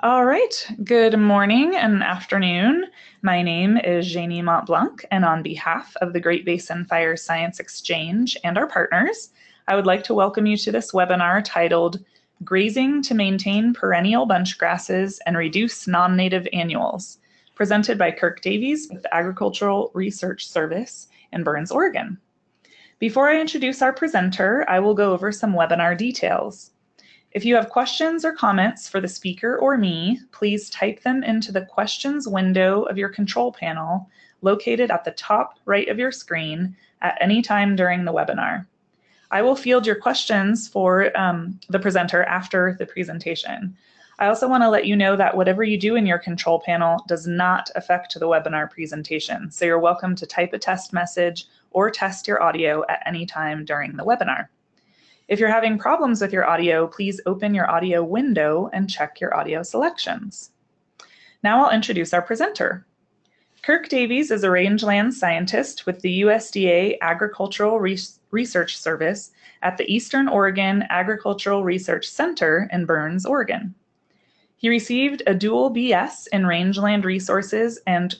All right, good morning and afternoon. My name is Janie Montblanc, and on behalf of the Great Basin Fire Science Exchange and our partners, I would like to welcome you to this webinar titled Grazing to Maintain Perennial Bunch Grasses and Reduce Non-Native Annuals, presented by Kirk Davies with the Agricultural Research Service in Burns, Oregon. Before I introduce our presenter, I will go over some webinar details. If you have questions or comments for the speaker or me, please type them into the questions window of your control panel located at the top right of your screen at any time during the webinar. I will field your questions for the presenter after the presentation. I also want to let you know that whatever you do in your control panel does not affect the webinar presentation, so you're welcome to type a test message or test your audio at any time during the webinar. If you're having problems with your audio, please open your audio window and check your audio selections. Now I'll introduce our presenter. Kirk Davies is a rangeland scientist with the USDA Agricultural Research Service at the Eastern Oregon Agricultural Research Center in Burns, Oregon. He received a dual BS in rangeland resources and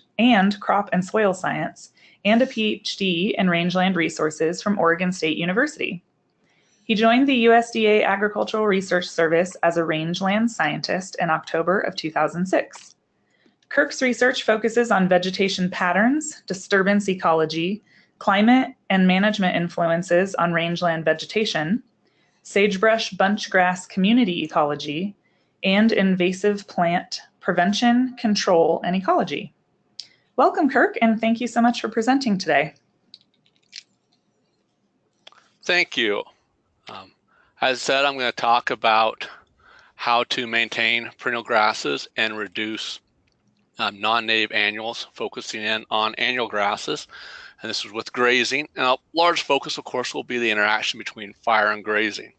crop and soil science, and a PhD in rangeland resources from Oregon State University. He joined the USDA Agricultural Research Service as a rangeland scientist in October of 2006. Kirk's research focuses on vegetation patterns, disturbance ecology, climate and management influences on rangeland vegetation, sagebrush bunchgrass community ecology, and invasive plant prevention, control, and ecology. Welcome, Kirk, and thank you so much for presenting today. Thank you. As I said, I'm going to talk about how to maintain perennial grasses and reduce non-native annuals, focusing in on annual grasses. And this is with grazing. And a large focus, of course, will be the interaction between fire and grazing.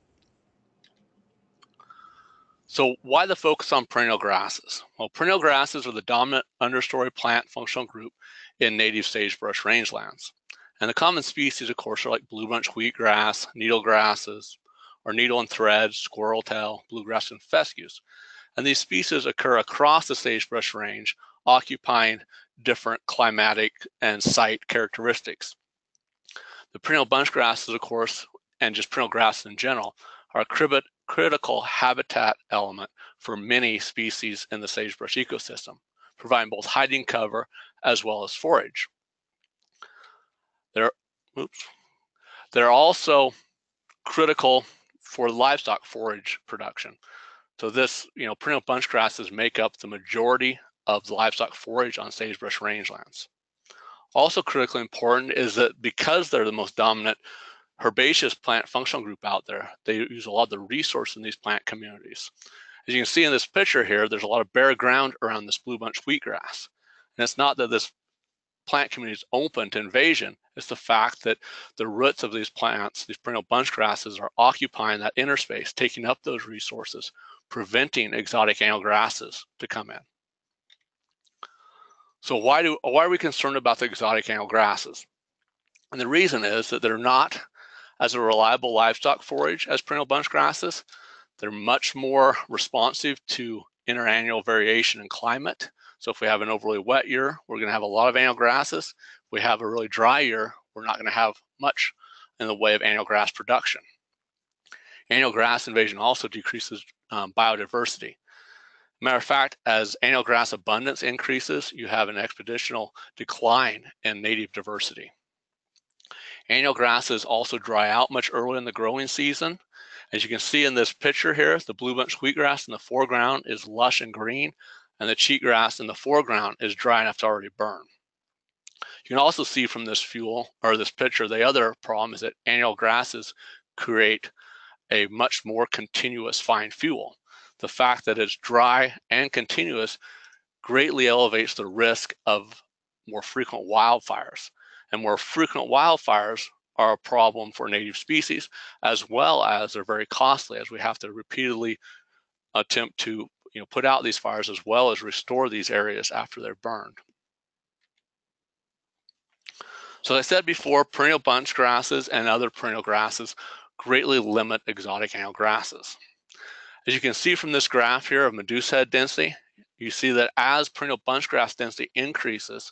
So why the focus on perennial grasses? Well, perennial grasses are the dominant understory plant functional group in native sagebrush rangelands. And the common species, of course, are like bluebunch wheatgrass, needle grasses, or needle and thread, squirrel tail, bluegrass, and fescues. And these species occur across the sagebrush range, occupying different climatic and site characteristics. The perennial bunch grasses, of course, and just perennial grasses in general, are a critical habitat element for many species in the sagebrush ecosystem, providing both hiding cover as well as forage. They're also critical for livestock forage production. So this, perennial bunch grasses make up the majority of the livestock forage on sagebrush rangelands. Also critically important is that because they're the most dominant herbaceous plant functional group out there, they use a lot of the resource in these plant communities. As you can see in this picture here, there's a lot of bare ground around this bluebunch wheatgrass. And it's not that this plant community is open to invasion, it's the fact that the roots of these plants, these perennial bunch grasses, are occupying that interspace, taking up those resources, preventing exotic annual grasses to come in. So why are we concerned about the exotic annual grasses? And the reason is that they're not as a reliable livestock forage as perennial bunch grasses. They're much more responsive to interannual variation in climate. So if we have an overly wet year, we're going to have a lot of annual grasses. If we have a really dry year, we're not going to have much in the way of annual grass production. Annual grass invasion also decreases biodiversity. Matter of fact, as annual grass abundance increases, you have an exponential decline in native diversity. Annual grasses also dry out much earlier in the growing season. As you can see in this picture here, the bluebunch wheatgrass in the foreground is lush and green, and the cheatgrass in the foreground is dry enough to already burn. You can also see from this picture, the other problem is that annual grasses create a much more continuous fine fuel. The fact that it's dry and continuous greatly elevates the risk of more frequent wildfires. And more frequent wildfires are a problem for native species, as well as they're very costly, as we have to repeatedly attempt to put out these fires as well as restore these areas after they're burned. So as I said before, perennial bunch grasses and other perennial grasses greatly limit exotic annual grasses. As you can see from this graph here of Medusa head density, you see that as perennial bunch grass density increases,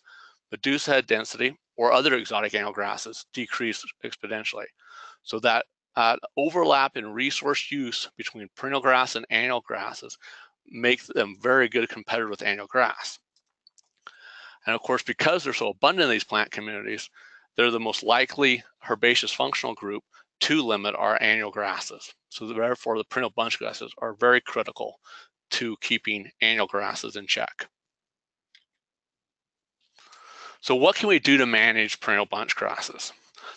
Medusa head density or other exotic annual grasses decrease exponentially. So that overlap in resource use between perennial grass and annual grasses make them very good competitors with annual grass. And of course, because they're so abundant in these plant communities, they're the most likely herbaceous functional group to limit our annual grasses. So therefore, the perennial bunch grasses are very critical to keeping annual grasses in check. So what can we do to manage perennial bunch grasses?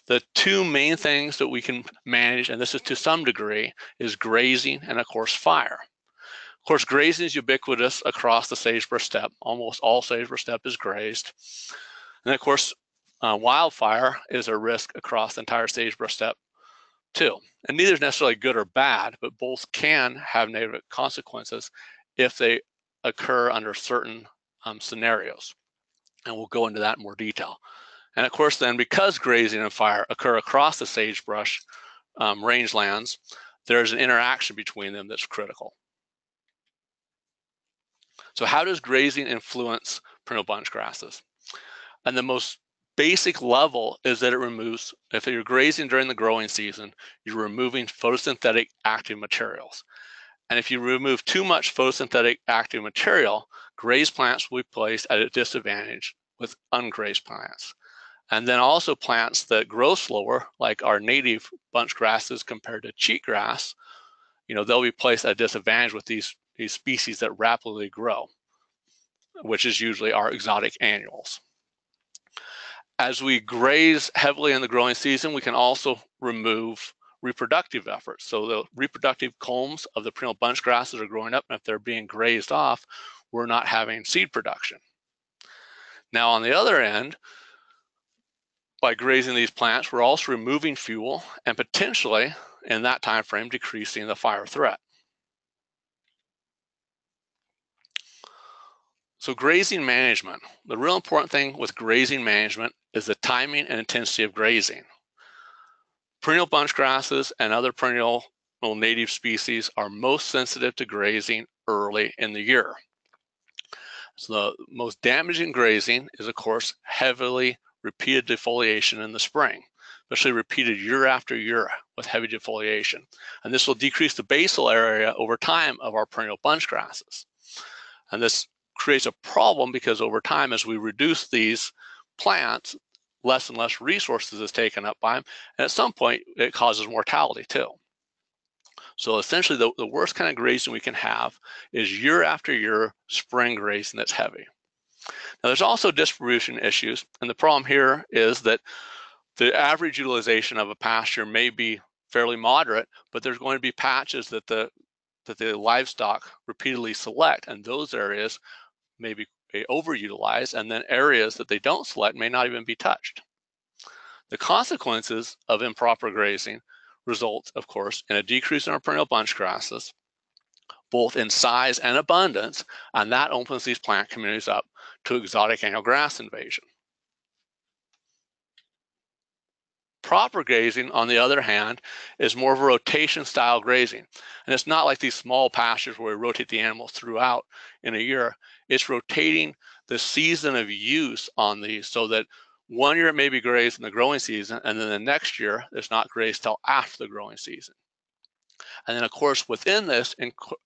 The two main things that we can manage, and this is to some degree, is grazing and of course fire. Of course, grazing is ubiquitous across the sagebrush steppe. Almost all sagebrush steppe is grazed. And of course, wildfire is a risk across the entire sagebrush steppe too. And neither is necessarily good or bad, but both can have negative consequences if they occur under certain scenarios. And we'll go into that in more detail. And of course, then because grazing and fire occur across the sagebrush rangelands, there's an interaction between them that's critical. So how does grazing influence perennial bunch grasses? And the most basic level is that it removes, if you're grazing during the growing season, you're removing photosynthetic active materials. And if you remove too much photosynthetic active material, grazed plants will be placed at a disadvantage with ungrazed plants. And then also plants that grow slower, like our native bunch grasses compared to cheatgrass, you know, they'll be placed at a disadvantage with these species that rapidly grow, which is usually our exotic annuals. As we graze heavily in the growing season, we can also remove reproductive efforts. So the reproductive culms of the perennial bunch grasses are growing up, and if they're being grazed off, we're not having seed production. Now on the other end, by grazing these plants, we're also removing fuel and potentially, in that time frame, decreasing the fire threat. So grazing management. The real important thing with grazing management is the timing and intensity of grazing. Perennial bunch grasses and other perennial native species are most sensitive to grazing early in the year. So the most damaging grazing is, of course, heavily repeated defoliation in the spring, especially repeated year after year with heavy defoliation. And this will decrease the basal area over time of our perennial bunch grasses. And this creates a problem because over time, as we reduce these plants, less and less resources is taken up by them. And at some point, it causes mortality too. So essentially, the worst kind of grazing we can have is year after year spring grazing that's heavy. Now, there's also distribution issues, and the problem here is that the average utilization of a pasture may be fairly moderate, but there's going to be patches that the livestock repeatedly select, and those areas may be overutilized, and then areas that they don't select may not even be touched. The consequences of improper grazing result, of course, in a decrease in our perennial bunch grasses, both in size and abundance, and that opens these plant communities up to exotic annual grass invasion. Proper grazing, on the other hand, is more of a rotation style grazing. And it's not like these small pastures where we rotate the animals throughout in a year. It's rotating the season of use on these so that one year it may be grazed in the growing season, and then the next year it's not grazed till after the growing season. And then, of course, within this,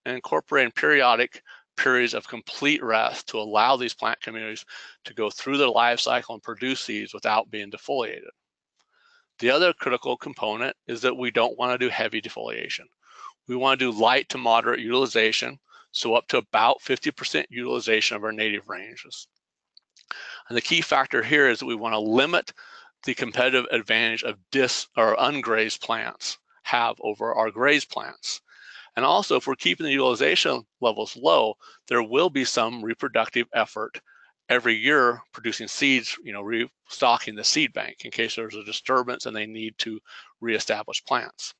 incorporating periodic periods of complete rest to allow these plant communities to go through their life cycle and produce seeds without being defoliated. The other critical component is that we don't want to do heavy defoliation. We want to do light to moderate utilization, so up to about 50% utilization of our native ranges. And the key factor here is that we want to limit the competitive advantage of ungrazed plants have over our grazed plants. And also, if we're keeping the utilization levels low, there will be some reproductive effort every year producing seeds, you know, restocking the seed bank in case there's a disturbance and they need to reestablish plants.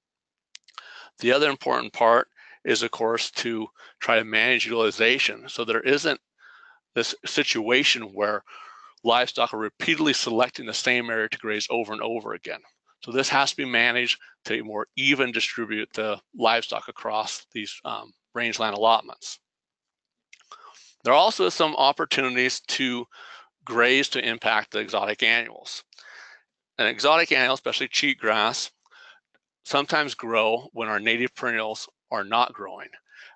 The other important part is, of course, to try to manage utilization so there isn't this situation where livestock are repeatedly selecting the same area to graze over and over again. So this has to be managed to more even distribute the livestock across these rangeland allotments. There are also some opportunities to graze to impact the exotic annuals. An exotic annual, especially cheatgrass, sometimes grow when our native perennials are not growing.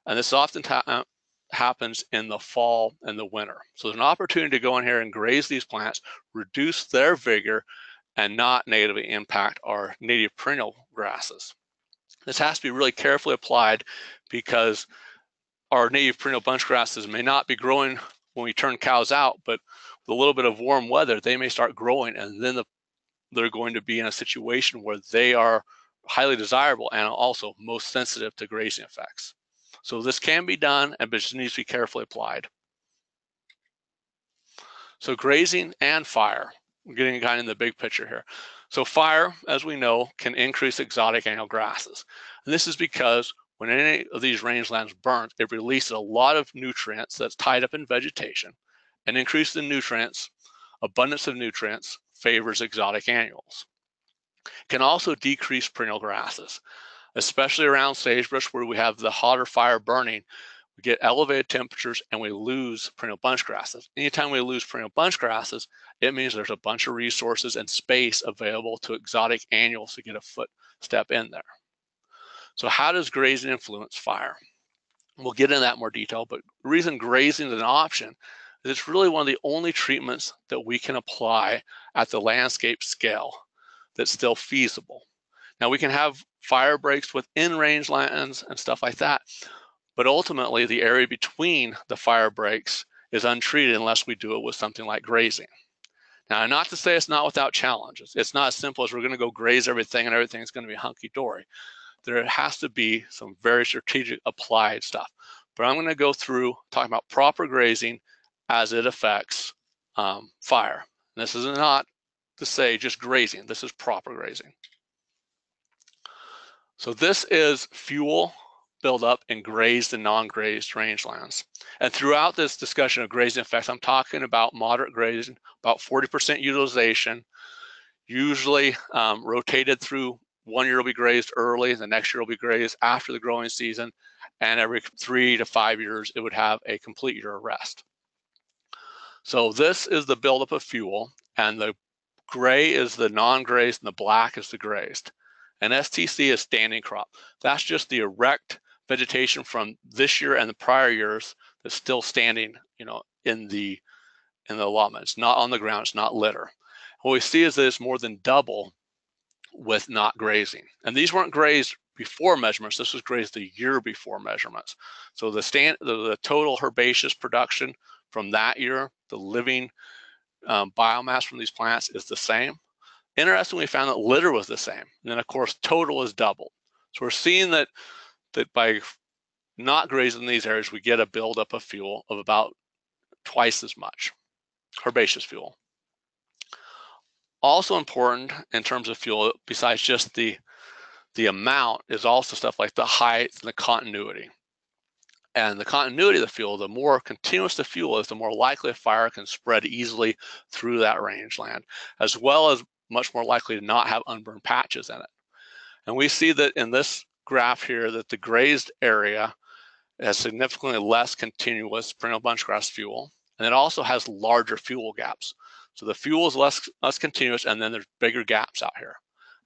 And this often happens in the fall and the winter. So there's an opportunity to go in here and graze these plants, reduce their vigor, and not negatively impact our native perennial grasses. This has to be really carefully applied because our native perennial bunch grasses may not be growing when we turn cows out, but with a little bit of warm weather, they may start growing, and then they're going to be in a situation where they are highly desirable and also most sensitive to grazing effects. So this can be done, but it just needs to be carefully applied. So grazing and fire. We're getting kind of in the big picture here. So fire, as we know, can increase exotic annual grasses. And this is because when any of these rangelands burn, it releases a lot of nutrients that's tied up in vegetation, and increase in nutrients, abundance of nutrients favors exotic annuals. It can also decrease perennial grasses, especially around sagebrush where we have the hotter fire burning. We get elevated temperatures and we lose perennial bunch grasses. Anytime we lose perennial bunch grasses, it means there's a bunch of resources and space available to exotic annuals to get a footstep in there. So how does grazing influence fire? We'll get into that in more detail, but the reason grazing is an option is it's really one of the only treatments that we can apply at the landscape scale that's still feasible. Now we can have fire breaks within rangelands and stuff like that, but ultimately the area between the fire breaks is untreated unless we do it with something like grazing. Now, not to say it's not without challenges. It's not as simple as we're gonna go graze everything and everything's gonna be hunky-dory. There has to be some very strategic applied stuff. But I'm gonna go through talking about proper grazing as it affects fire. And this is not to say just grazing, this is proper grazing. So this is fuel buildup in grazed and non-grazed rangelands. And throughout this discussion of grazing effects, I'm talking about moderate grazing, about 40% utilization, usually rotated through 1 year will be grazed early, the next year will be grazed after the growing season, and every 3 to 5 years, it would have a complete year of rest. So this is the buildup of fuel, and the gray is the non-grazed and the black is the grazed. And STC is standing crop. That's just the erect vegetation from this year and the prior years that's still standing, you know, in the allotment. It's not on the ground, it's not litter. What we see is that it's more than double with not grazing. And these weren't grazed before measurements, this was grazed the year before measurements. So the total herbaceous production from that year, the living biomass from these plants is the same. Interestingly, we found that litter was the same. And then of course, total is doubled. So we're seeing that by not grazing these areas, we get a buildup of fuel of about twice as much, herbaceous fuel. Also important in terms of fuel, besides just the amount, is also stuff like the height and the continuity. And the continuity of the fuel, the more continuous the fuel is, the more likely a fire can spread easily through that rangeland, as well as much more likely to not have unburned patches in it. And we see that in this graph here that the grazed area has significantly less continuous perennial bunchgrass fuel, and it also has larger fuel gaps. So the fuel is less continuous, and then there's bigger gaps out here.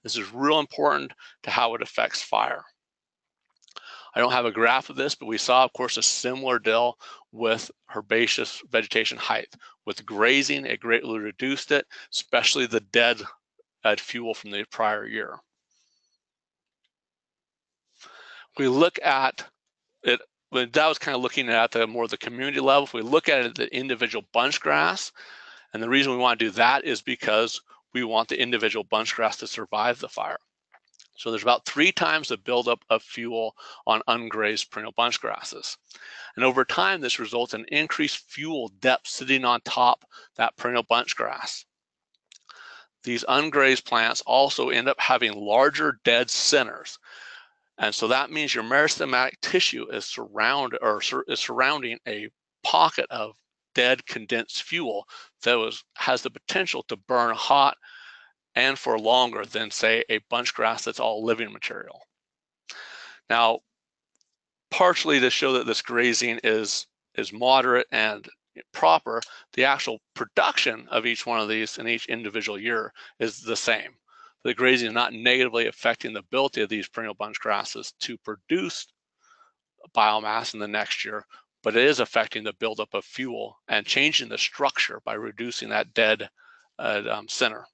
This is real important to how it affects fire. I don't have a graph of this, but we saw, of course, a similar deal with herbaceous vegetation height. With grazing, it greatly reduced it, especially the dead fuel from the prior year. We look at it, that was kind of looking at the more the community level. If we look at it at the individual bunch grass, and the reason we want to do that is because we want the individual bunch grass to survive the fire. So there's about 3 times the buildup of fuel on ungrazed perennial bunch grasses. And over time, this results in increased fuel depth sitting on top that perennial bunch grass. These ungrazed plants also end up having larger dead centers. And so that means your meristematic tissue is surrounding a pocket of dead condensed fuel that has the potential to burn hot and for longer than, say, a bunch grass that's all living material. Now, partially to show that this grazing is moderate and proper, the actual production of each one of these in each individual year is the same. The grazing is not negatively affecting the ability of these perennial bunch grasses to produce biomass in the next year, but it is affecting the buildup of fuel and changing the structure by reducing that dead center.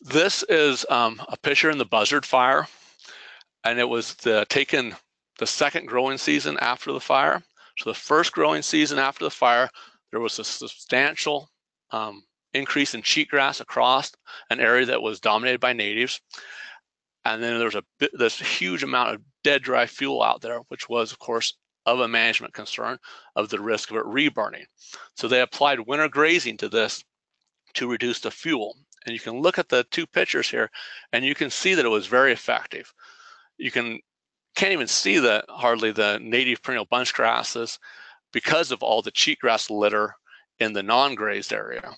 This is a picture in the Buzzard Fire, and it was taken the second growing season after the fire. So the first growing season after the fire, there was a substantial increase in cheatgrass across an area that was dominated by natives. And then there's this huge amount of dead dry fuel out there, which was, of course, of a management concern of the risk of it reburning. So they applied winter grazing to this to reduce the fuel. And you can look at the two pictures here, and you can see that it was very effective. You can't even see hardly the native perennial bunch grasses because of all the cheatgrass litter in the non-grazed area.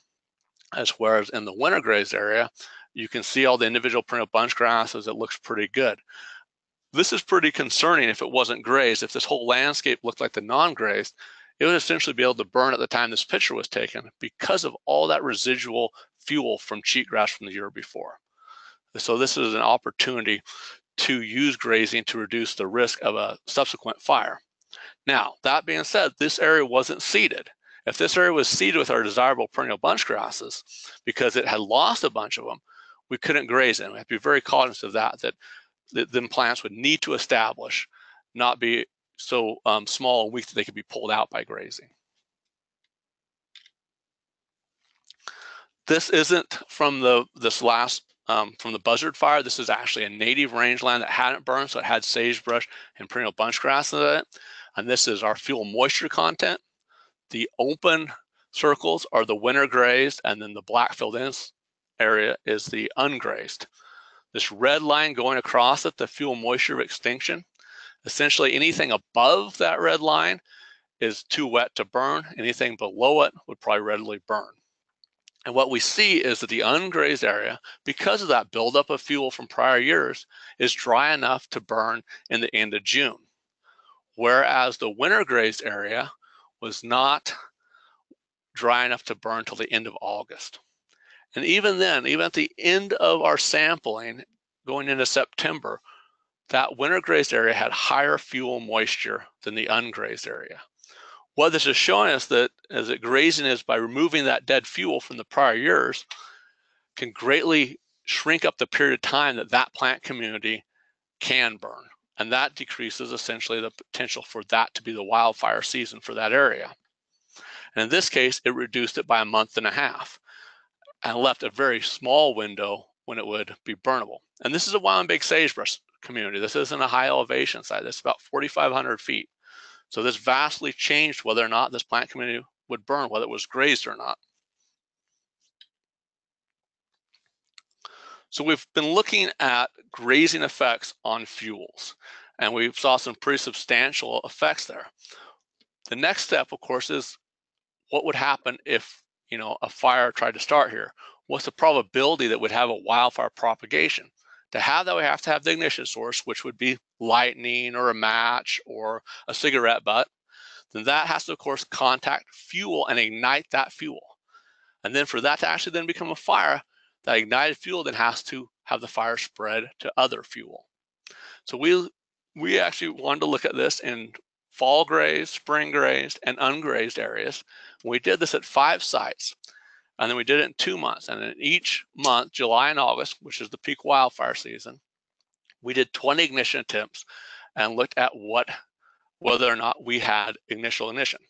As whereas in the winter grazed area, you can see all the individual perennial bunch grasses. It looks pretty good. This is pretty concerning if it wasn't grazed. If this whole landscape looked like the non-grazed, it would essentially be able to burn at the time this picture was taken because of all that residual fuel from cheatgrass from the year before. So this is an opportunity to use grazing to reduce the risk of a subsequent fire. Now, that being said, this area wasn't seeded. If this area was seeded with our desirable perennial bunch grasses because it had lost a bunch of them, we couldn't graze it. We have to be very cognizant of that then plants would need to establish, not be so small and weak that they could be pulled out by grazing. This isn't from the Buzzard Fire. This is actually a native rangeland that hadn't burned, so it had sagebrush and perennial bunch grass in it. And this is our fuel moisture content. The open circles are the winter grazed, and then the black filled in area is the ungrazed. This red line going across it, the fuel moisture of extinction. Essentially anything above that red line is too wet to burn. Anything below it would probably readily burn. And what we see is that the ungrazed area, because of that buildup of fuel from prior years, is dry enough to burn in the end of June. Whereas the winter grazed area was not dry enough to burn till the end of August. And even then, even at the end of our sampling, going into September, that winter grazed area had higher fuel moisture than the ungrazed area. What this is showing us that grazing is by removing that dead fuel from the prior years can greatly shrink up the period of time that plant community can burn. And that decreases essentially the potential for that to be the wildfire season for that area. And in this case, it reduced it by a month and a half and left a very small window when it would be burnable. And this is a wild and big sagebrush community. This isn't a high elevation site. This is about 4,500 feet. So this vastly changed whether or not this plant community would burn, whether it was grazed or not. So we've been looking at grazing effects on fuels, and we saw some pretty substantial effects there. The next step, of course, is what would happen if, you know, a fire tried to start here? What's the probability that we'd have a wildfire propagation? To have that, we have to have the ignition source, which would be lightning or a match or a cigarette butt. Then that has to, of course, contact fuel and ignite that fuel. And then for that to actually then become a fire, that ignited fuel then has to have the fire spread to other fuel. So we actually wanted to look at this in fall grazed, spring grazed, and ungrazed areas. We did this at 5 sites. And then we did it in 2 months. And in each month, July and August, which is the peak wildfire season, we did 20 ignition attempts and looked at whether or not we had initial ignition.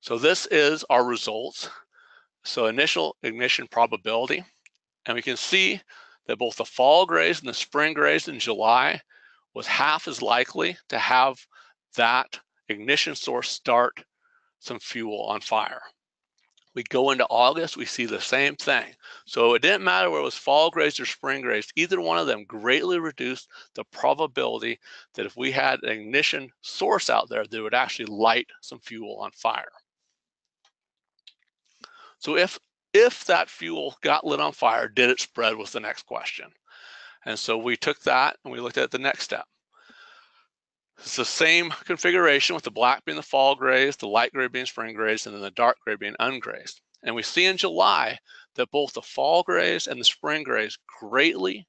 So this is our results. So initial ignition probability. And we can see that both the fall grazed and the spring grazed in July was half as likely to have that ignition source start some fuel on fire. We go into August, we see the same thing. So it didn't matter whether it was fall grazed or spring grazed, either one of them greatly reduced the probability that if we had an ignition source out there, that it would actually light some fuel on fire. So if that fuel got lit on fire, did it spread was the next question. And so we took that and we looked at the next step. It's the same configuration with the black being the fall grazed, the light gray being spring grazed, and then the dark gray being ungrazed. And we see in July that both the fall grazed and the spring grazed greatly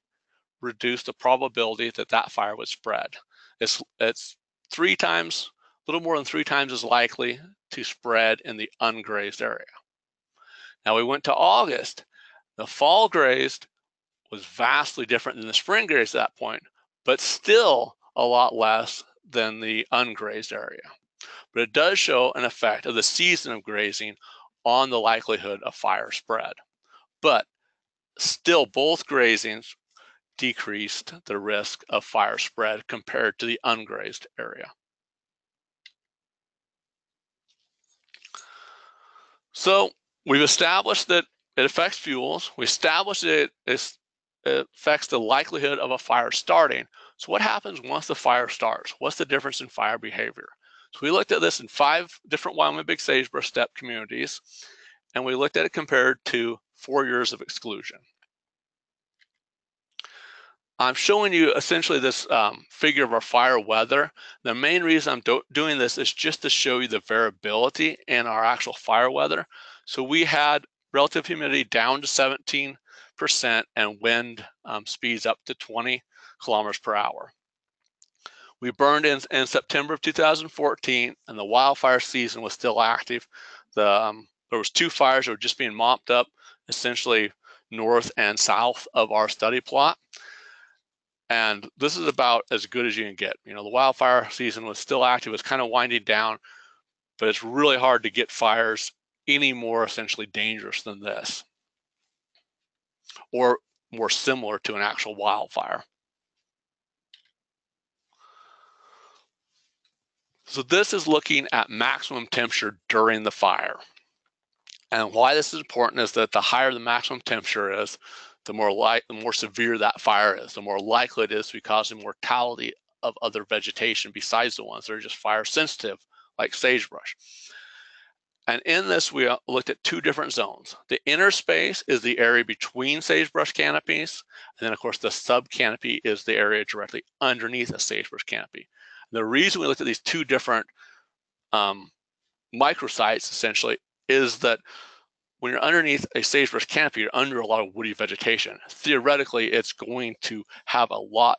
reduce the probability that that fire would spread. It's a little more than three times as likely to spread in the ungrazed area. Now we went to August. The fall grazed was vastly different than the spring grazed at that point, but still a lot less than the ungrazed area. But it does show an effect of the season of grazing on the likelihood of fire spread. But still, both grazings decreased the risk of fire spread compared to the ungrazed area. So we've established that it affects fuels. We established that it affects the likelihood of a fire starting. So what happens once the fire starts? What's the difference in fire behavior? So we looked at this in 5 different Wyoming Big Sagebrush steppe communities, and we looked at it compared to 4 years of exclusion. I'm showing you essentially this figure of our fire weather. The main reason I'm doing this is just to show you the variability in our actual fire weather. So we had relative humidity down to 17% and wind speeds up to 20 kilometers per hour. We burned in September of 2014, and the wildfire season was still active. There was 2 fires that were just being mopped up, essentially north and south of our study plot. And this is about as good as you can get. You know, the wildfire season was still active. It's kind of winding down, but it's really hard to get fires any more essentially dangerous than this, or more similar to an actual wildfire. So this is looking at maximum temperature during the fire. And why this is important is that the higher the maximum temperature is, the more severe that fire is, the more likely it is to be causing mortality of other vegetation besides the ones that are just fire sensitive, like sagebrush. And in this, we looked at 2 different zones. The inner space is the area between sagebrush canopies. And then of course the sub canopy is the area directly underneath a sagebrush canopy. And the reason we looked at these 2 different microsites essentially is that when you're underneath a sagebrush canopy, you're under a lot of woody vegetation. Theoretically, it's going to have a lot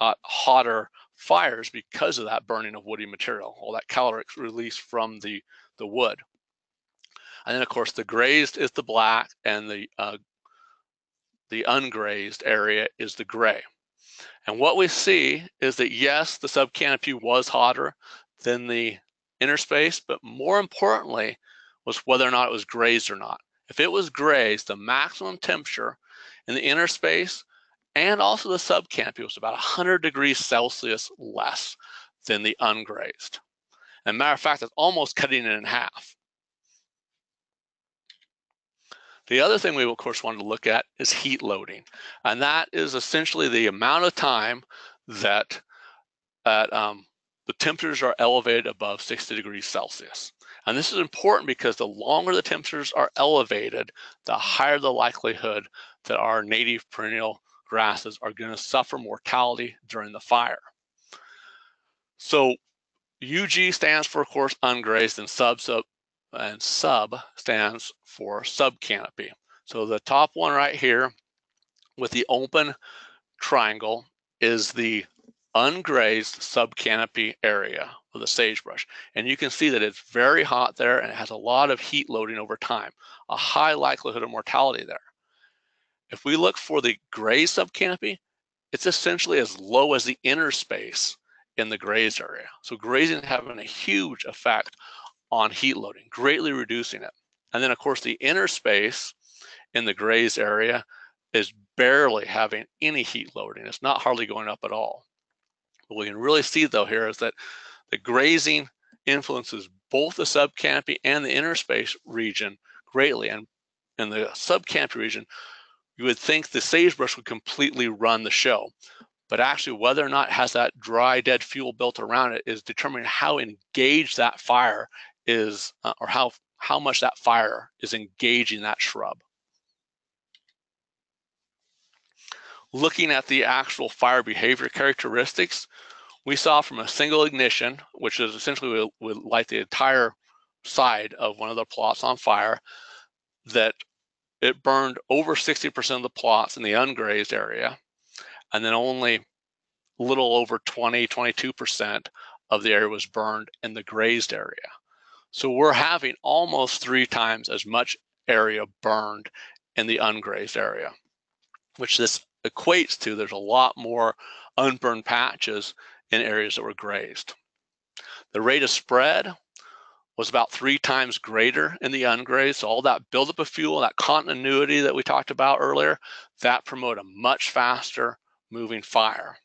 hotter fires because of that burning of woody material, all that caloric release from the wood. And then, of course, the grazed is the black, and the ungrazed area is the gray. And what we see is that, yes, the subcanopy was hotter than the inner space, but more importantly, was whether or not it was grazed or not. If it was grazed, the maximum temperature in the inner space and also the subcanopy was about 100 degrees Celsius less than the ungrazed. And matter of fact, it's almost cutting it in half. The other thing we of course wanted to look at is heat loading. And that is essentially the amount of time that the temperatures are elevated above 60 degrees Celsius. And this is important because the longer the temperatures are elevated, the higher the likelihood that our native perennial grasses are going to suffer mortality during the fire. So UG stands for, of course, ungrazed, and sub stands for subcanopy. So the top one right here with the open triangle is the ungrazed subcanopy area of the sagebrush, and you can see that it's very hot there and it has a lot of heat loading over time, a high likelihood of mortality there. If we look for the grazed subcanopy, it's essentially as low as the inner space in the grazed area. So grazing is having a huge effect on heat loading, greatly reducing it. And then of course the inner space in the grazed area is barely having any heat loading. It's not hardly going up at all. What we can really see though here is that the grazing influences both the subcanopy and the inner space region greatly. And in the subcanopy region, you would think the sagebrush would completely run the show, but actually whether or not it has that dry dead fuel built around it is determining how engaged that fire is, or how much that fire is engaging that shrub. looking at the actual fire behavior characteristics, we saw from a single ignition, which is essentially would light the entire side of one of the plots on fire, that it burned over 60% of the plots in the ungrazed area, and then only a little over 22% of the area was burned in the grazed area. So we're having almost 3 times as much area burned in the ungrazed area, which this equates to there's a lot more unburned patches in areas that were grazed. The rate of spread was about 3 times greater in the ungrazed. So all that buildup of fuel, that continuity that we talked about earlier, that promoted a much faster moving fire.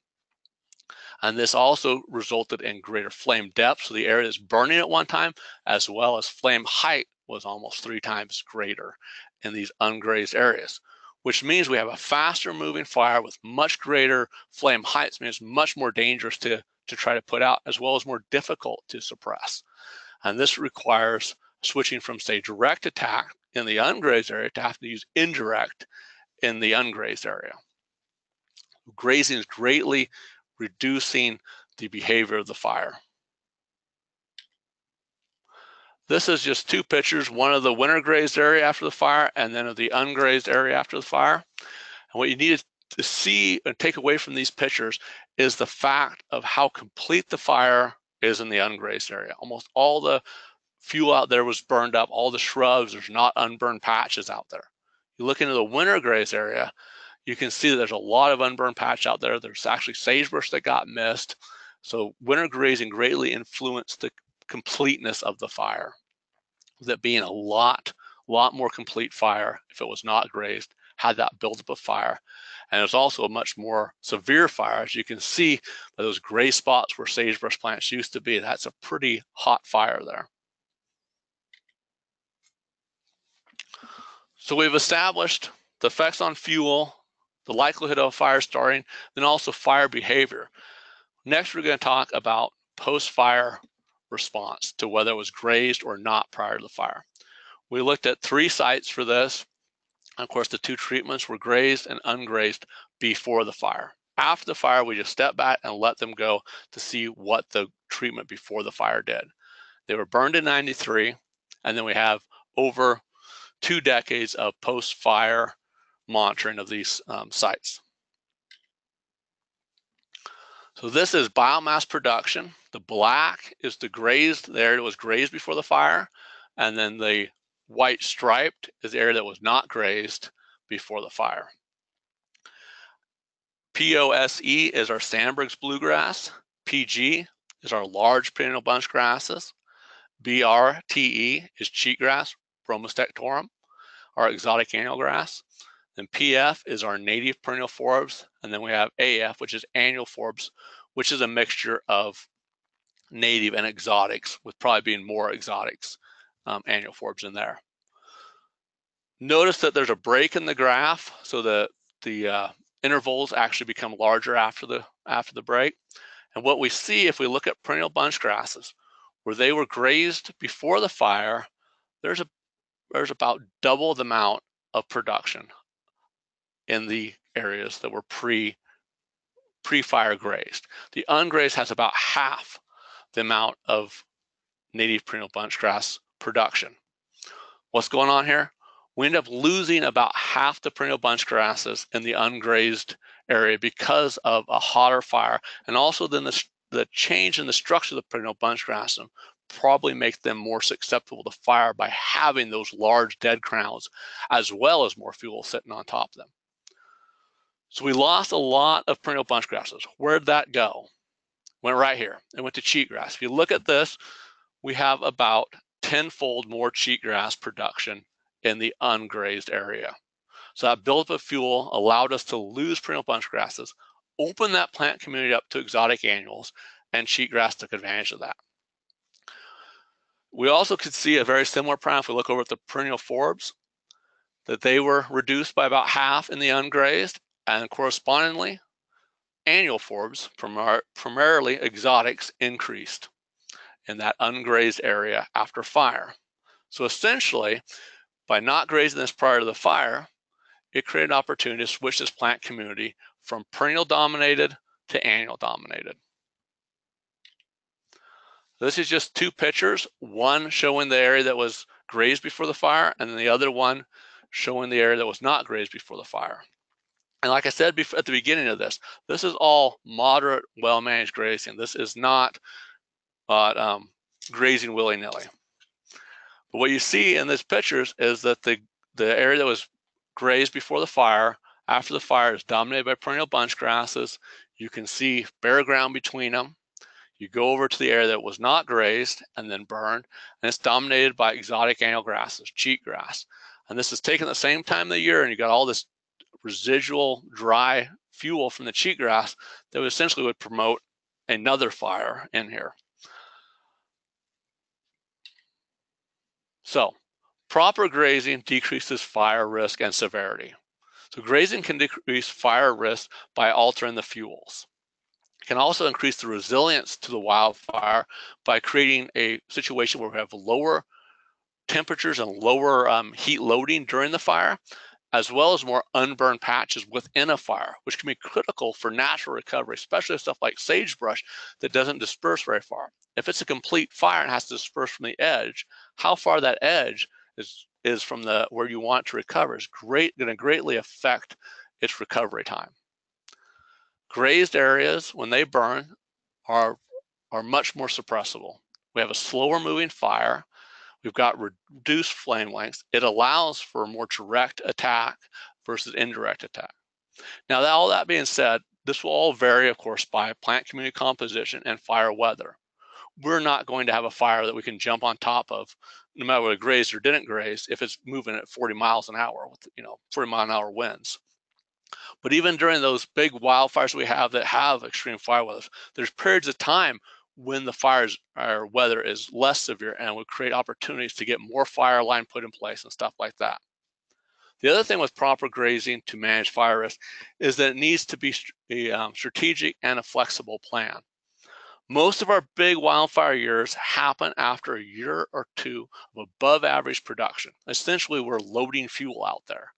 And this also resulted in greater flame depth. So the area that's burning at one time, as well as flame height, was almost 3 times greater in these ungrazed areas, which means we have a faster moving fire with much greater flame heights, means much more dangerous to try to put out, as well as more difficult to suppress. And this requires switching from, say, direct attack in the ungrazed area to have to use indirect in the ungrazed area. Grazing is greatly reducing the behavior of the fire. This is just 2 pictures, one of the winter grazed area after the fire and then of the ungrazed area after the fire. And what you need to see and take away from these pictures is the fact of how complete the fire is in the ungrazed area. Almost all the fuel out there was burned up, all the shrubs, there's not unburned patches out there. You look into the winter grazed area, you can see that there's a lot of unburned patch out there. There's actually sagebrush that got missed. So winter grazing greatly influenced the completeness of the fire, with it being a lot more complete fire if it was not grazed, had that buildup of fire. And it's also a much more severe fire. As you can see by those gray spots where sagebrush plants used to be, that's a pretty hot fire there. So we've established the effects on fuel, the likelihood of a fire starting, then also fire behavior. Next, we're going to talk about post-fire response to whether it was grazed or not prior to the fire. We looked at 3 sites for this. Of course, the 2 treatments were grazed and ungrazed before the fire. After the fire, we just stepped back and let them go to see what the treatment before the fire did. They were burned in '93, and then we have over 2 decades of post-fire monitoring of these sites. So this is biomass production. The black is the grazed, the area that was grazed before the fire, and then the white striped is the area that was not grazed before the fire. POSE is our Sandberg's bluegrass. PG is our large perennial bunch grasses. BRTE is cheatgrass, Bromus tectorum, our exotic annual grass. Then PF is our native perennial forbs, and then we have AF, which is annual forbs, which is a mixture of native and exotics, with probably being more exotics, annual forbs in there. Notice that there's a break in the graph, so the intervals actually become larger after the break. And what we see if we look at perennial bunch grasses, where they were grazed before the fire, there's about double the amount of production in the areas that were pre-fire grazed. The ungrazed has about half the amount of native perennial bunch grass production. What's going on here? We end up losing about half the perennial bunch grasses in the ungrazed area because of a hotter fire, and also then the change in the structure of the perennial bunch grass probably make them more susceptible to fire by having those large dead crowns, as well as more fuel sitting on top of them. So we lost a lot of perennial bunch grasses. Where'd that go? Went right here. It went to cheatgrass. If you look at this, we have about 10-fold more cheatgrass production in the ungrazed area. So that buildup of fuel allowed us to lose perennial bunch grasses, open that plant community up to exotic annuals, and cheatgrass took advantage of that. We also could see a very similar pattern if we look over at the perennial forbs, that they were reduced by about half in the ungrazed, and correspondingly, annual forbs, primarily exotics, increased in that ungrazed area after fire. So essentially, by not grazing this prior to the fire, it created an opportunity to switch this plant community from perennial dominated to annual dominated. This is just two pictures, one showing the area that was grazed before the fire, and then the other one showing the area that was not grazed before the fire. And like I said at the beginning of this, this is all moderate, well-managed grazing. This is not grazing willy-nilly. But what you see in these pictures is that the area that was grazed before the fire, after the fire, is dominated by perennial bunch grasses. You can see bare ground between them. You go over to the area that was not grazed and then burned, and it's dominated by exotic annual grasses, cheatgrass. And this is taken the same time of the year, and you got all this residual dry fuel from the cheatgrass that would essentially would promote another fire in here. So proper grazing decreases fire risk and severity. So grazing can decrease fire risk by altering the fuels. It can also increase the resilience to the wildfire by creating a situation where we have lower temperatures and lower heat loading during the fire, as well as more unburned patches within a fire, which can be critical for natural recovery, especially stuff like sagebrush that doesn't disperse very far. If it's a complete fire and has to disperse from the edge, how far that edge is from where you want to recover is going to greatly affect its recovery time. Grazed areas, when they burn, are much more suppressible. We have a slower moving fire. We've got reduced flame lengths. It allows for a more direct attack versus indirect attack. Now, all that being said, this will all vary, of course, by plant community composition and fire weather. We're not going to have a fire that we can jump on top of, no matter what it grazed or didn't graze, if it's moving at 40 miles an hour with 40 mile an hour winds. But even during those big wildfires we have that have extreme fire weather, there's periods of time when the fires or weather is less severe and would create opportunities to get more fire line put in place and stuff like that. The other thing with proper grazing to manage fire risk is that it needs to be a strategic and a flexible plan. Most of our big wildfire years happen after a year or two of above average production. Essentially, we're loading fuel out there.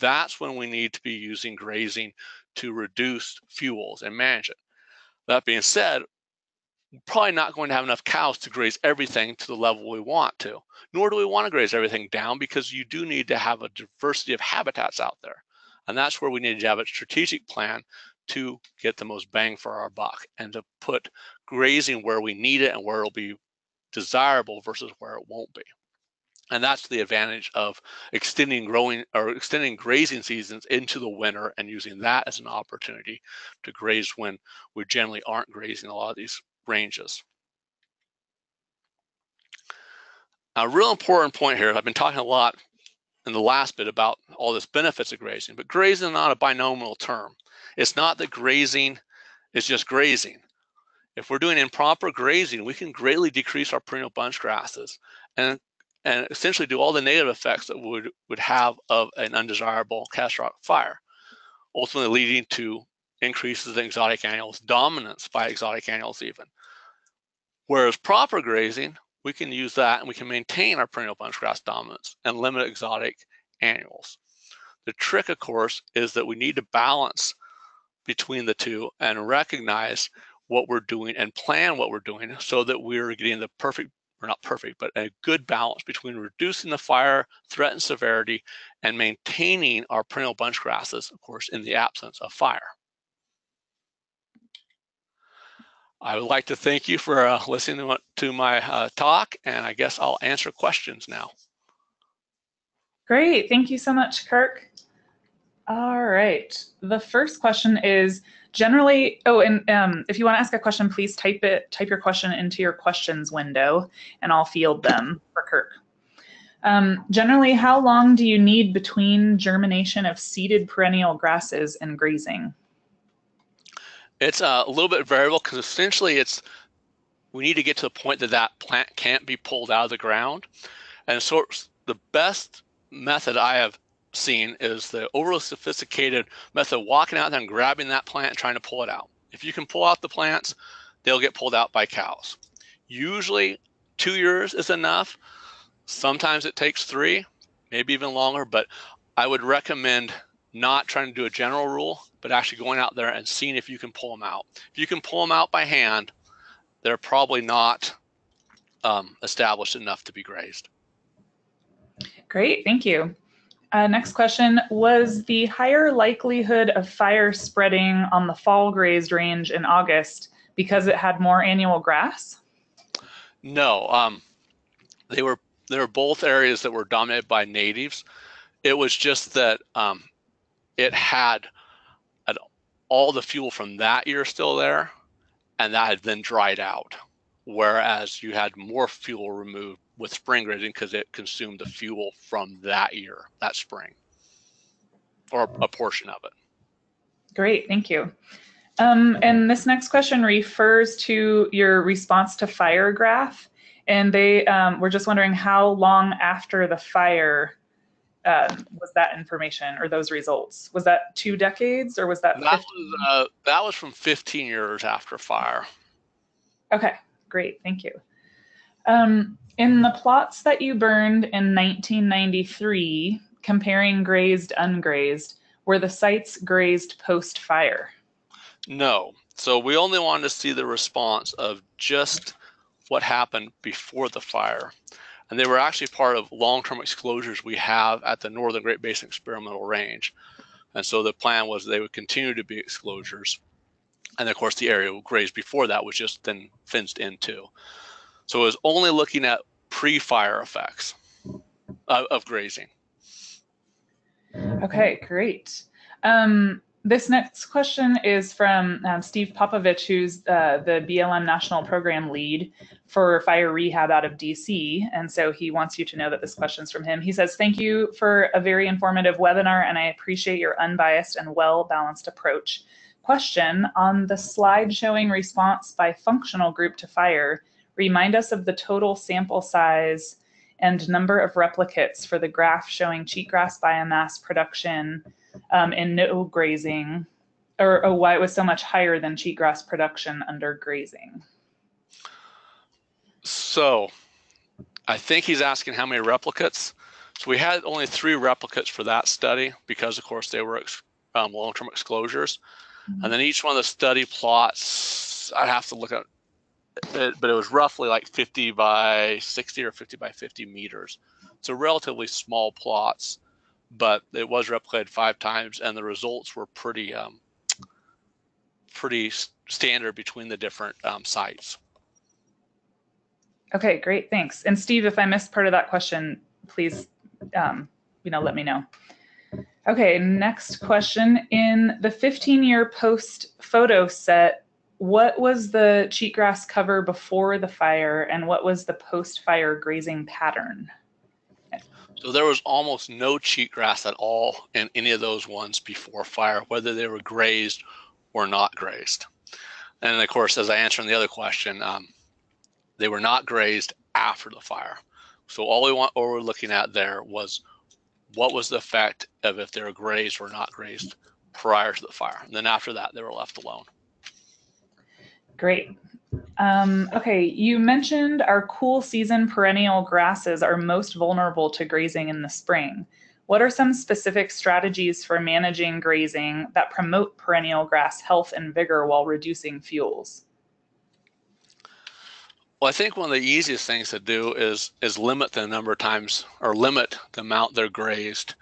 That's when we need to be using grazing to reduce fuels and manage it. That being said, we're probably not going to have enough cows to graze everything to the level we want to, nor do we want to graze everything down, because you do need to have a diversity of habitats out there. And that's where we need to have a strategic plan to get the most bang for our buck and to put grazing where we need it and where it'll be desirable versus where it won't be. And that's the advantage of extending grazing seasons into the winter and using that as an opportunity to graze when we generally aren't grazing a lot of these ranges. A real important point here, I've been talking a lot in the last bit about all this benefits of grazing, but grazing is not a binomial term. It's not that grazing is just grazing. If we're doing improper grazing, we can greatly decrease our perennial bunch grasses and essentially do all the negative effects that would have of an undesirable cast rock fire, ultimately leading to increases in exotic annuals, dominance by exotic annuals even. Whereas proper grazing, we can use that and we can maintain our perennial bunchgrass dominance and limit exotic annuals. The trick, of course, is that we need to balance between the two and recognize what we're doing and plan what we're doing so that we're getting the perfect, or not perfect, but a good balance between reducing the fire threat and severity and maintaining our perennial bunch grasses, of course, in the absence of fire. I would like to thank you for listening to my talk, and I guess I'll answer questions now. Great, thank you so much, Kirk. All right, the first question is generally, if you want to ask a question, please type your question into your questions window, and I'll field them for Kirk. Generally, how long do you need between germination of seeded perennial grasses and grazing? It's a little bit variable because essentially we need to get to the point that that plant can't be pulled out of the ground. And so the best method I have seen is the overly sophisticated method of walking out there and grabbing that plant and trying to pull it out. If you can pull out the plants, they'll get pulled out by cows. Usually 2 years is enough. Sometimes it takes 3, maybe even longer, but I would recommend not trying to do a general rule. but actually going out there and seeing if you can pull them out. If you can pull them out by hand, they're probably not established enough to be grazed. Great, thank you. Next question, was the higher likelihood of fire spreading on the fall grazed range in August because it had more annual grass? No, they were both areas that were dominated by natives. It was just that it had all the fuel from that year still there, and that had then dried out, whereas you had more fuel removed with spring grazing because it consumed the fuel from that year, that spring, or a portion of it. Great, thank you. And this next question refers to your response to fire graph, and they were just wondering how long after the fire was that information or those results? Was that 2 decades or was that? That was from 15 years after fire. Okay, great, thank you. In the plots that you burned in 1993, comparing grazed, ungrazed, were the sites grazed post-fire? No. So we only wanted to see the response of just what happened before the fire. And they were actually part of long-term exposures we have at the Northern Great Basin Experimental Range. And so the plan was they would continue to be exposures. And of course, the area grazed before that was just then fenced in too. So it was only looking at pre-fire effects of grazing. Okay, great. This next question is from Steve Popovich, who's the BLM National Program Lead for Fire Rehab out of DC. And so he wants you to know that this question's from him. He says, thank you for a very informative webinar, and I appreciate your unbiased and well-balanced approach. Question, on the slide showing response by functional group to fire, remind us of the total sample size and number of replicates for the graph showing cheatgrass biomass production in no grazing, or why it was so much higher than cheatgrass production under grazing. So I think he's asking how many replicates. So we had only 3 replicates for that study because, of course, they were long-term exposures. Mm-hmm. And then each one of the study plots, I'd have to look at it, but it was roughly like 50 by 60 or 50 by 50 meters. So relatively small plots, but it was replicated 5 times, and the results were pretty pretty standard between the different sites. Okay, great, thanks. And Steve, if I missed part of that question, please let me know. Okay, next question. In the 15-year post photo set, what was the cheatgrass cover before the fire, and what was the post-fire grazing pattern? So there was almost no cheatgrass at all in any of those ones before fire, whether they were grazed or not grazed. And of course, as I answered the other question, they were not grazed after the fire. So all we were looking at there was what was the effect of if they were grazed or not grazed prior to the fire. And then after that, they were left alone. Great. Okay, you mentioned our cool season perennial grasses are most vulnerable to grazing in the spring. What are some specific strategies for managing grazing that promote perennial grass health and vigor while reducing fuels? Well, I think one of the easiest things to do is limit the number of times or limit the amount they're grazed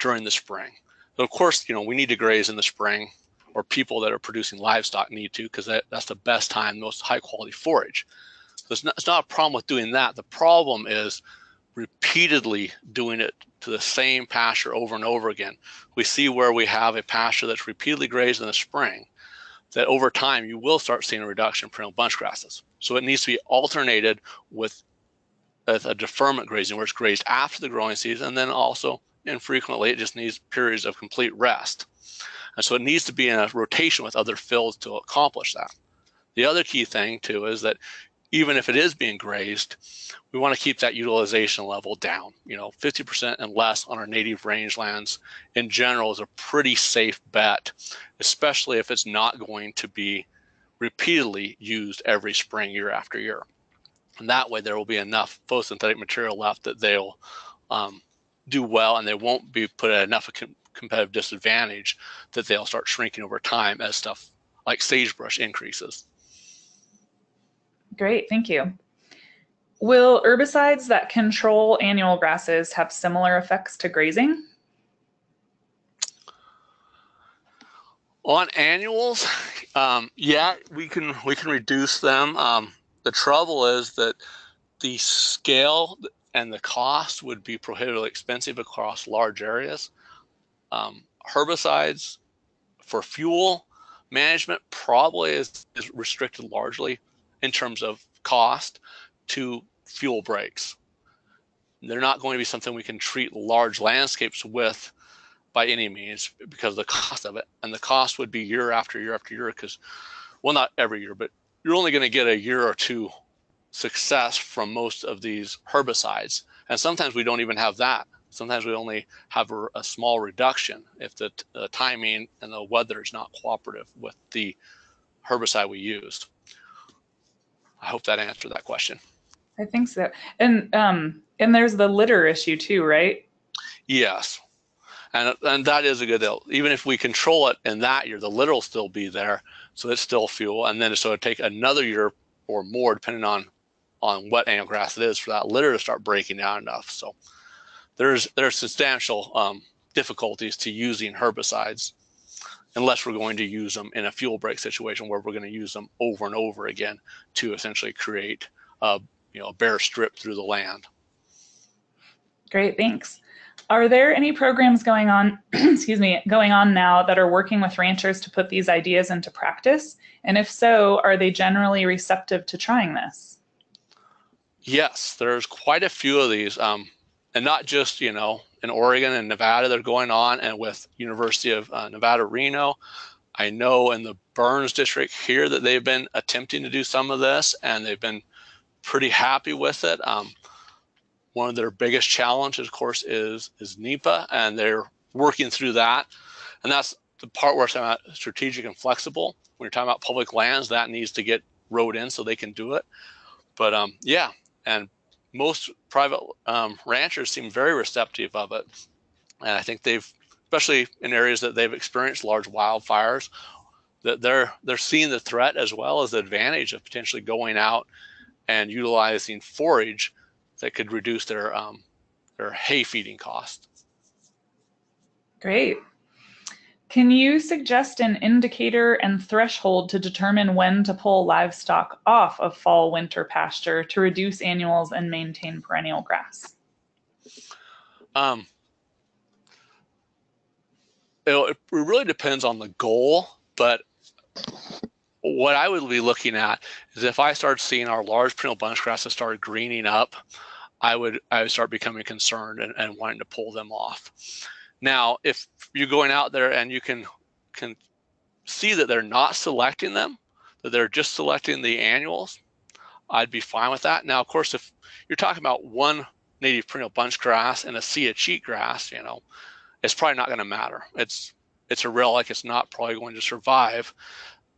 during the spring. So of course, we need to graze in the spring, or people that are producing livestock need to, because that's the best time, most high quality forage. So it's not a problem with doing that. The problem is repeatedly doing it to the same pasture over and over again. We see where we have a pasture that's repeatedly grazed in the spring, that over time you will start seeing a reduction in perennial bunch grasses. So it needs to be alternated with a deferment grazing, where it's grazed after the growing season, and then also infrequently it just needs periods of complete rest. And so it needs to be in a rotation with other fields to accomplish that. The other key thing too is that even if it is being grazed, we want to keep that utilization level down. 50% and less on our native rangelands in general is a pretty safe bet, especially if it's not going to be repeatedly used every spring year after year. And that way there will be enough photosynthetic material left that they'll do well, and they won't be put at enough competitive disadvantage that they'll start shrinking over time as stuff like sagebrush increases. Great, thank you. Will herbicides that control annual grasses have similar effects to grazing? On annuals, yeah, we can reduce them. The trouble is that the scale and the cost would be prohibitively expensive across large areas. Herbicides for fuel management probably is restricted largely in terms of cost to fuel breaks. They're not going to be something we can treat large landscapes with by any means because of the cost of it. And the cost would be year after year after year because, well, not every year, but you're only going to get a year or two success from most of these herbicides. And sometimes we don't even have that. Sometimes we only have a small reduction if the timing and the weather is not cooperative with the herbicide we used. I hope that answered that question. I think so. And there's the litter issue too, right? Yes. And that is a good deal. Even if we control it in that year, the litter will still be there. So it's still fuel. And then so it'll take another year or more, depending on what annual grass it is, for that litter to start breaking down enough. So there's substantial difficulties to using herbicides unless we're going to use them in a fuel break situation where we're going to use them over and over again to essentially create a bare strip through the land. Great, thanks. Are there any programs going on, going on now that are working with ranchers to put these ideas into practice? And if so, are they generally receptive to trying this? Yes, there's quite a few of these, and not just, in Oregon and Nevada, they're going on, and with University of Nevada Reno. I know in the Burns district here that they've been attempting to do some of this, and they've been pretty happy with it. One of their biggest challenges, of course, is NEPA, and they're working through that. And that's the part where it's about strategic and flexible. When you're talking about public lands, that needs to get rode in so they can do it. But yeah, and most private ranchers seem very receptive of it. And I think they've, especially in areas that they've experienced large wildfires, that they're seeing the threat as well as the advantage of potentially going out and utilizing forage that could reduce their hay feeding cost. Great. Can you suggest an indicator and threshold to determine when to pull livestock off of fall-winter pasture to reduce annuals and maintain perennial grass? It really depends on the goal, but what I would be looking at is if I started seeing our large perennial bunch grasses start greening up, I would start becoming concerned and wanting to pull them off. Now, if you're going out there and you can see that they're not selecting them, that they're just selecting the annuals, I'd be fine with that. Now, of course, if you're talking about one native perennial bunch grass and a sea of cheatgrass, it's probably not going to matter. It's a relic. It's not probably going to survive.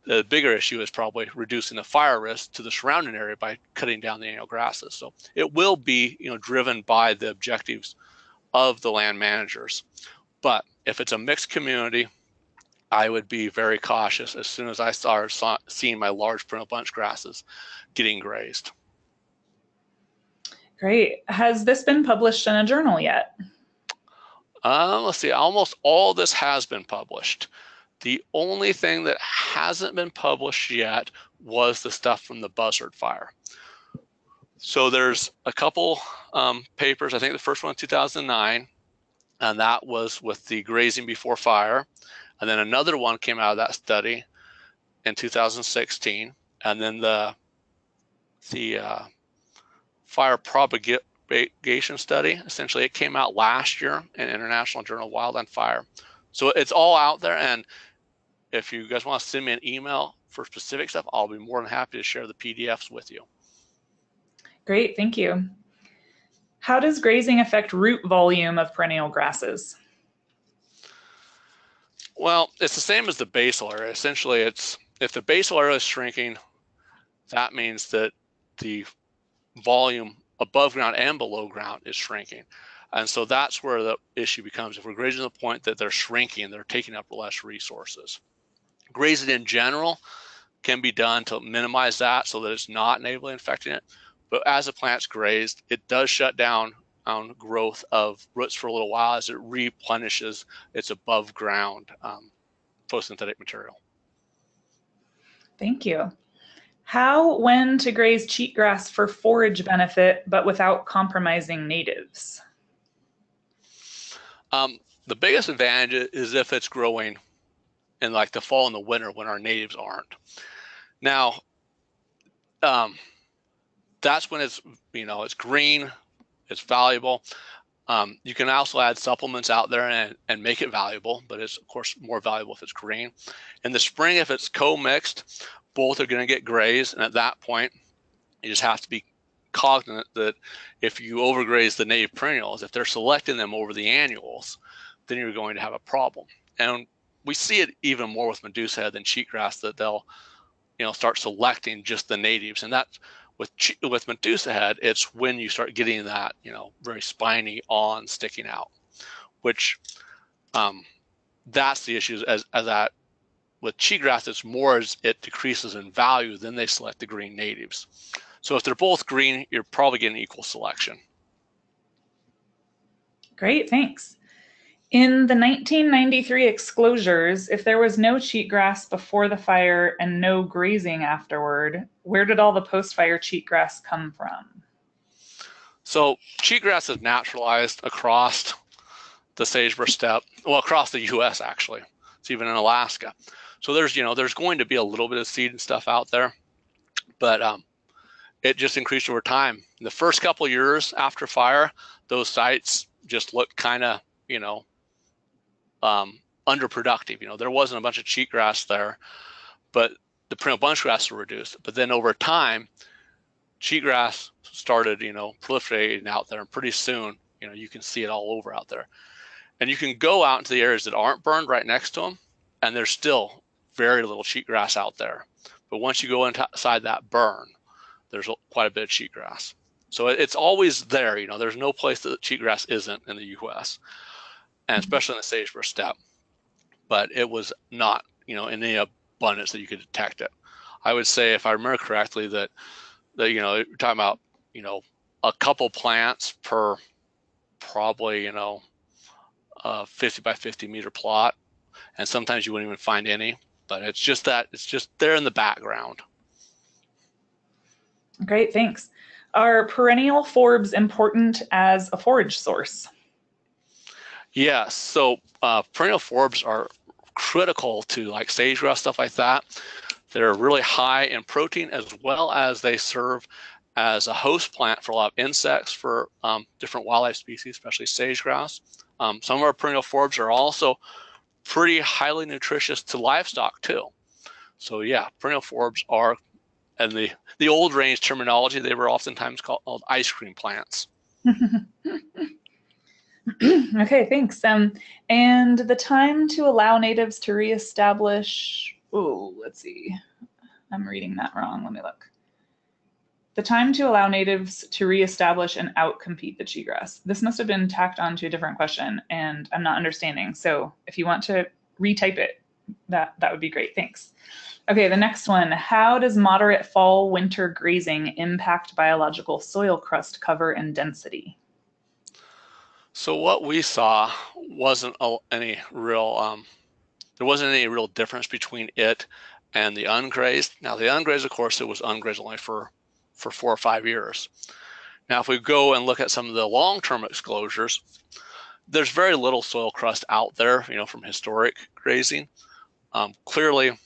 The bigger issue is probably reducing the fire risk to the surrounding area by cutting down the annual grasses. So it will be, driven by the objectives of the land managers. But if it's a mixed community, I would be very cautious as soon as I start seeing my large perennial bunch grasses getting grazed. Great. Has this been published in a journal yet? Let's see. Almost all this has been published. The only thing that hasn't been published yet was the stuff from the Buzzard Fire. So there's a couple papers. I think the first one in 2009, and that was with the grazing before fire. And then another one came out of that study in 2016. And then the fire propagation study, essentially it came out last year in International Journal of Wildland Fire. So it's all out there, and if you guys want to send me an email for specific stuff, I'll be more than happy to share the PDFs with you. Great, thank you. How does grazing affect root volume of perennial grasses? Well, it's the same as the basal area. Essentially, it's if the basal area is shrinking, that means that the volume above ground and below ground is shrinking. And so that's where the issue becomes. If we're grazing to the point that they're shrinking, they're taking up less resources. Grazing in general can be done to minimize that so that it's not natively infecting it. But as the plant's grazed, it does shut down on growth of roots for a little while as it replenishes its above ground photosynthetic material. Thank you. How, when to graze cheatgrass for forage benefit, but without compromising natives? The biggest advantage is if it's growing in like the fall and the winter when our natives aren't. Now, that's when it's, you know, it's green, it's valuable. You can also add supplements out there and make it valuable, but it's of course more valuable if it's green. In the spring, if it's co-mixed, both are going to get grazed, and at that point, you just have to be cognizant that if you overgraze the native perennials, if they're selecting them over the annuals, then you're going to have a problem. And we see it even more with Medusa head than cheatgrass, that they'll, you know, start selecting just the natives. And that's with Medusa head, it's when you start getting that, you know, very spiny on sticking out, which that's the issue as that. With cheatgrass, it's more as it decreases in value, then they select the green natives. So if they're both green, you're probably getting equal selection. Great, thanks. In the 1993 exclosures, if there was no cheatgrass before the fire and no grazing afterward, where did all the post-fire cheatgrass come from? So cheatgrass is naturalized across the sagebrush steppe, well, across the US actually. It's even in Alaska. So there's, you know, there's going to be a little bit of seed and stuff out there, but it just increased over time. In the first couple of years after fire, those sites just looked kind of, you know, underproductive. You know, there wasn't a bunch of cheatgrass there, but the perennial bunchgrass were reduced. But then over time, cheatgrass started, you know, proliferating out there, and pretty soon, you know, you can see it all over out there. And you can go out into the areas that aren't burned right next to them, and there's still very little cheatgrass out there. But once you go inside that burn, there's quite a bit of cheatgrass. So it's always there. You know, there's no place that cheatgrass isn't in the U.S., and especially in the sagebrush steppe. But it was not, you know, in any abundance that you could detect it. I would say, if I remember correctly, that you know, you're talking about, you know, a couple plants per probably, you know, 50 by 50 meter plot, and sometimes you wouldn't even find any, but it's just that it's just there in the background. Great, thanks. Are perennial forbs important as a forage source? Yeah, so perennial forbs are critical to like sagebrush, stuff like that. They're really high in protein, as well as they serve as a host plant for a lot of insects for different wildlife species, especially sage-grouse. Some of our perennial forbs are also pretty highly nutritious to livestock too. So yeah, perennial forbs are, and the old range terminology, they were oftentimes called ice cream plants. Okay, thanks. And the time to allow natives to reestablish, oh, let's see, I'm reading that wrong, let me look. The time to allow natives to reestablish and outcompete the cheatgrass. This must have been tacked on to a different question, and I'm not understanding. So if you want to retype it, that would be great. Thanks. Okay, the next one. How does moderate fall-winter grazing impact biological soil crust cover and density? So what we saw wasn't any real. There wasn't any real difference between it and the ungrazed. Now the ungrazed, of course, it was ungrazed only for 4 or 5 years. Now, if we go and look at some of the long-term exclosures, there's very little soil crust out there, you know, from historic grazing. Clearly,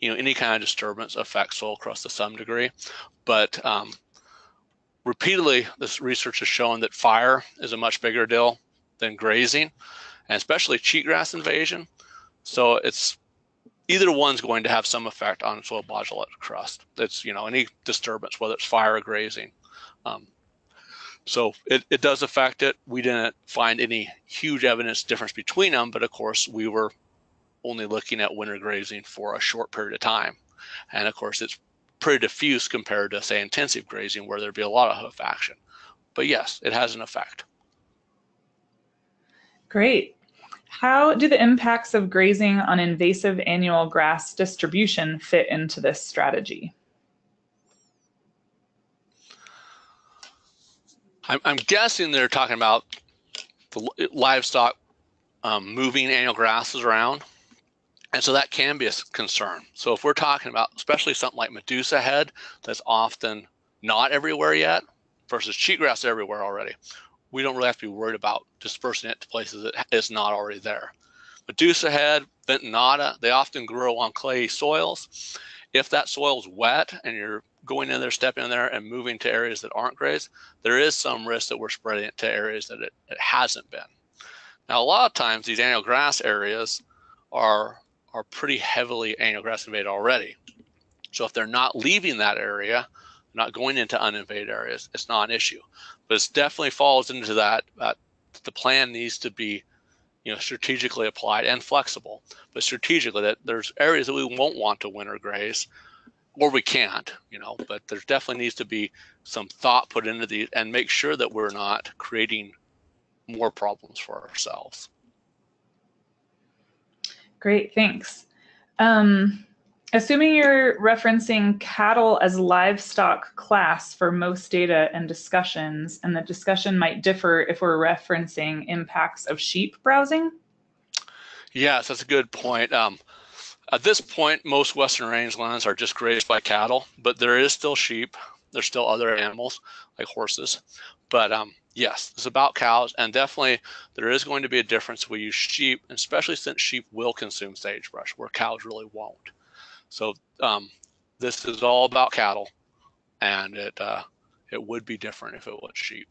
you know, any kind of disturbance affects soil crust to some degree, but repeatedly, this research has shown that fire is a much bigger deal than grazing, and especially cheatgrass invasion. So it's either one's going to have some effect on soil biological crust. That's, you know, any disturbance, whether it's fire or grazing. So it does affect it. We didn't find any huge evidence difference between them, but of course we were only looking at winter grazing for a short period of time. And of course it's pretty diffuse compared to, say, intensive grazing, where there'd be a lot of hoof action. But yes, it has an effect. Great. How do the impacts of grazing on invasive annual grass distribution fit into this strategy? I'm guessing they're talking about the livestock moving annual grasses around. And so that can be a concern. So if we're talking about especially something like Medusa head, that's often not everywhere yet versus cheatgrass everywhere already, we don't really have to be worried about dispersing it to places that it's not already there. Medusa head, ventinata, they often grow on clay soils. If that soil's wet and you're going in there, stepping in there and moving to areas that aren't grazed, there is some risk that we're spreading it to areas that it hasn't been. Now, a lot of times these annual grass areas are pretty heavily annual grass invaded already. So if they're not leaving that area, not going into uninvaded areas, it's not an issue. But it definitely falls into that, the plan needs to be, you know, strategically applied and flexible. But strategically, that there's areas that we won't want to winter graze, or we can't, you know, but there definitely needs to be some thought put into these and make sure that we're not creating more problems for ourselves. Great, thanks. Assuming you're referencing cattle as livestock class for most data and discussions, and the discussion might differ if we're referencing impacts of sheep browsing? Yes, that's a good point. At this point, most western rangelands are just grazed by cattle, but there is still sheep. There's still other animals like horses. But yes, it's about cows, and definitely there is going to be a difference. We use sheep, especially since sheep will consume sagebrush, where cows really won't. So this is all about cattle, and it would be different if it was sheep.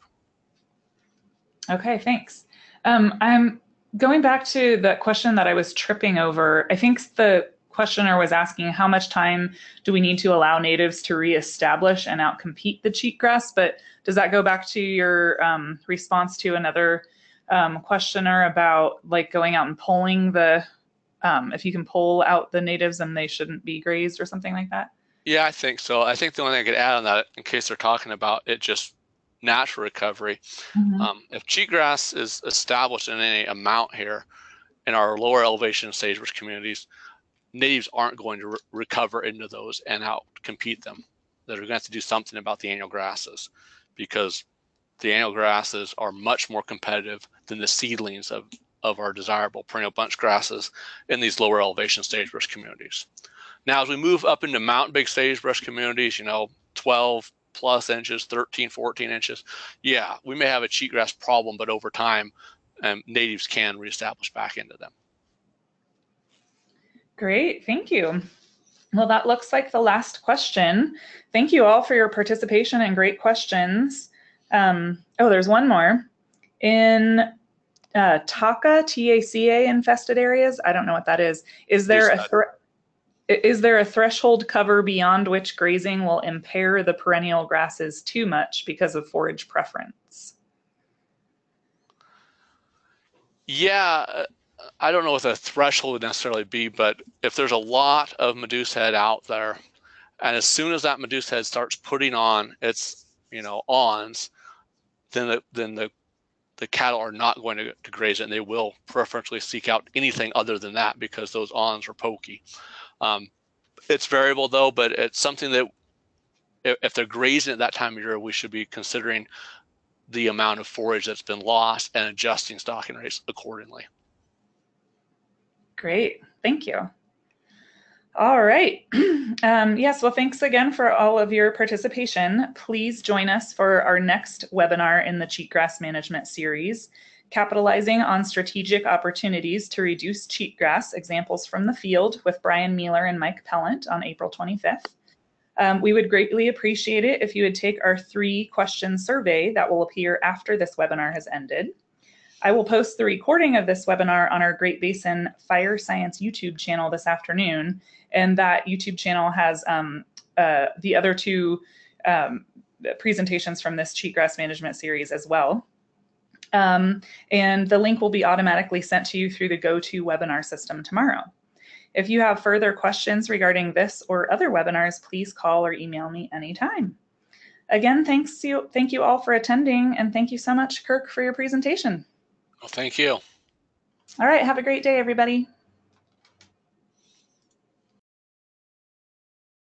Okay, thanks. I'm going back to the question that I was tripping over. I think the questioner was asking how much time do we need to allow natives to reestablish and outcompete the cheatgrass, but does that go back to your response to another questioner about like going out and polling the if you can pull out the natives and they shouldn't be grazed or something like that? Yeah, I think so. I think the only thing I could add on that, in case they're talking about it, just natural recovery. Mm-hmm. If cheatgrass is established in any amount here in our lower elevation sagebrush communities, natives aren't going to recover into those and out compete them. They're going to have to do something about the annual grasses, because the annual grasses are much more competitive than the seedlings of our desirable perennial bunch grasses in these lower elevation sagebrush communities. Now, as we move up into mountain big sagebrush communities, you know, 12 plus inches, 13, 14 inches, yeah, we may have a cheatgrass problem, but over time, natives can reestablish back into them. Great, thank you. Well, that looks like the last question. Thank you all for your participation and great questions. Oh, there's one more. In TACA, T-A-C-A infested areas, I don't know what that is. Is there a threshold cover beyond which grazing will impair the perennial grasses too much because of forage preference? Yeah, I don't know what the threshold would necessarily be, but if there's a lot of Medusa head out there, and as soon as that Medusa head starts putting on its, you know, awns, then the cattle are not going to graze it, and they will preferentially seek out anything other than that because those awns are pokey. It's variable though, but it's something that if they're grazing at that time of year, we should be considering the amount of forage that's been lost and adjusting stocking rates accordingly. Great, thank you. All right. Yes, well, thanks again for all of your participation. Please join us for our next webinar in the Cheatgrass Management Series, Capitalizing on Strategic Opportunities to Reduce Cheatgrass, Examples from the Field, with Brian Mueller and Mike Pellant on April 25th. We would greatly appreciate it if you would take our 3-question survey that will appear after this webinar has ended. I will post the recording of this webinar on our Great Basin Fire Science YouTube channel this afternoon, and that YouTube channel has the other 2 presentations from this Cheatgrass Management Series as well. And the link will be automatically sent to you through the GoToWebinar system tomorrow. If you have further questions regarding this or other webinars, please call or email me anytime. Again, thank you all for attending, and thank you so much, Kirk, for your presentation. Well, thank you. All right, have a great day, everybody.